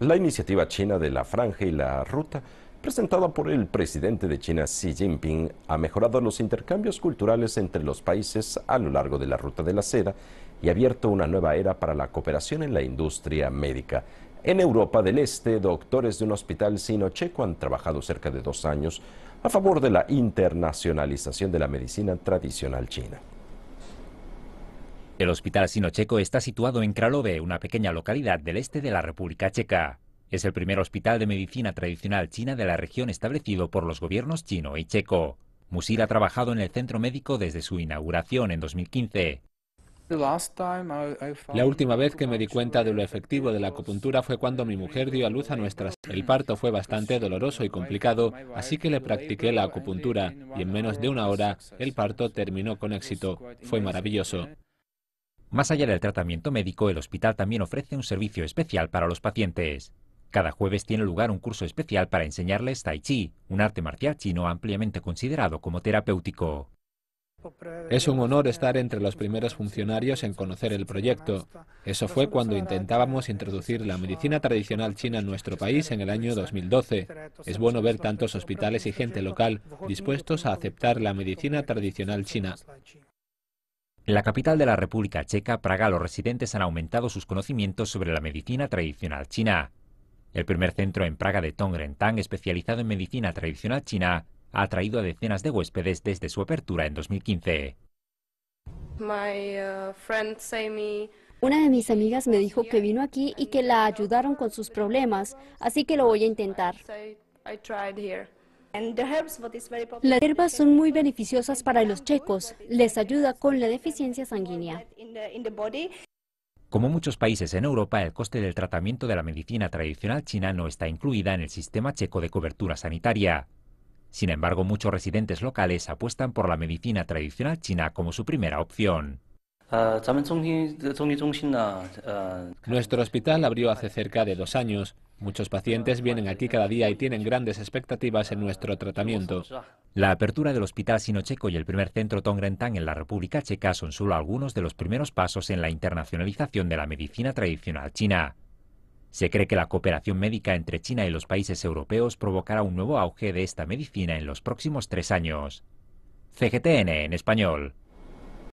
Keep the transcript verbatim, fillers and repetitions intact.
La iniciativa china de la Franja y la Ruta, presentada por el presidente de China, Xi Jinping, ha mejorado los intercambios culturales entre los países a lo largo de la Ruta de la Seda y ha abierto una nueva era para la cooperación en la industria médica. En Europa del Este, doctores de un hospital sino-checo han trabajado cerca de dos años a favor de la internacionalización de la medicina tradicional china. El Hospital Sino-Checo está situado en Králové, una pequeña localidad del este de la República Checa. Es el primer hospital de medicina tradicional china de la región establecido por los gobiernos chino y checo. Musil ha trabajado en el centro médico desde su inauguración en dos mil quince. La última vez que me di cuenta de lo efectivo de la acupuntura fue cuando mi mujer dio a luz a nuestras. El parto fue bastante doloroso y complicado, así que le practiqué la acupuntura y en menos de una hora el parto terminó con éxito. Fue maravilloso. Más allá del tratamiento médico, el hospital también ofrece un servicio especial para los pacientes. Cada jueves tiene lugar un curso especial para enseñarles Tai Chi, un arte marcial chino ampliamente considerado como terapéutico. Es un honor estar entre los primeros funcionarios en conocer el proyecto. Eso fue cuando intentábamos introducir la medicina tradicional china en nuestro país en el año dos mil doce. Es bueno ver tantos hospitales y gente local dispuestos a aceptar la medicina tradicional china. En la capital de la República Checa, Praga, los residentes han aumentado sus conocimientos sobre la medicina tradicional china. El primer centro en Praga de Tongrentang, especializado en medicina tradicional china, ha atraído a decenas de huéspedes desde su apertura en dos mil quince. Una de mis amigas me dijo que vino aquí y que la ayudaron con sus problemas, así que lo voy a intentar. Las hierbas son muy beneficiosas para los checos, les ayuda con la deficiencia sanguínea. Como muchos países en Europa, el coste del tratamiento de la medicina tradicional china no está incluida en el sistema checo de cobertura sanitaria. Sin embargo, muchos residentes locales apuestan por la medicina tradicional china como su primera opción. Nuestro hospital abrió hace cerca de dos años. Muchos pacientes vienen aquí cada día y tienen grandes expectativas en nuestro tratamiento. La apertura del Hospital Sino-Checo y el primer centro Tongrentang en la República Checa son solo algunos de los primeros pasos en la internacionalización de la medicina tradicional china. Se cree que la cooperación médica entre China y los países europeos provocará un nuevo auge de esta medicina en los próximos tres años. C G T N en español.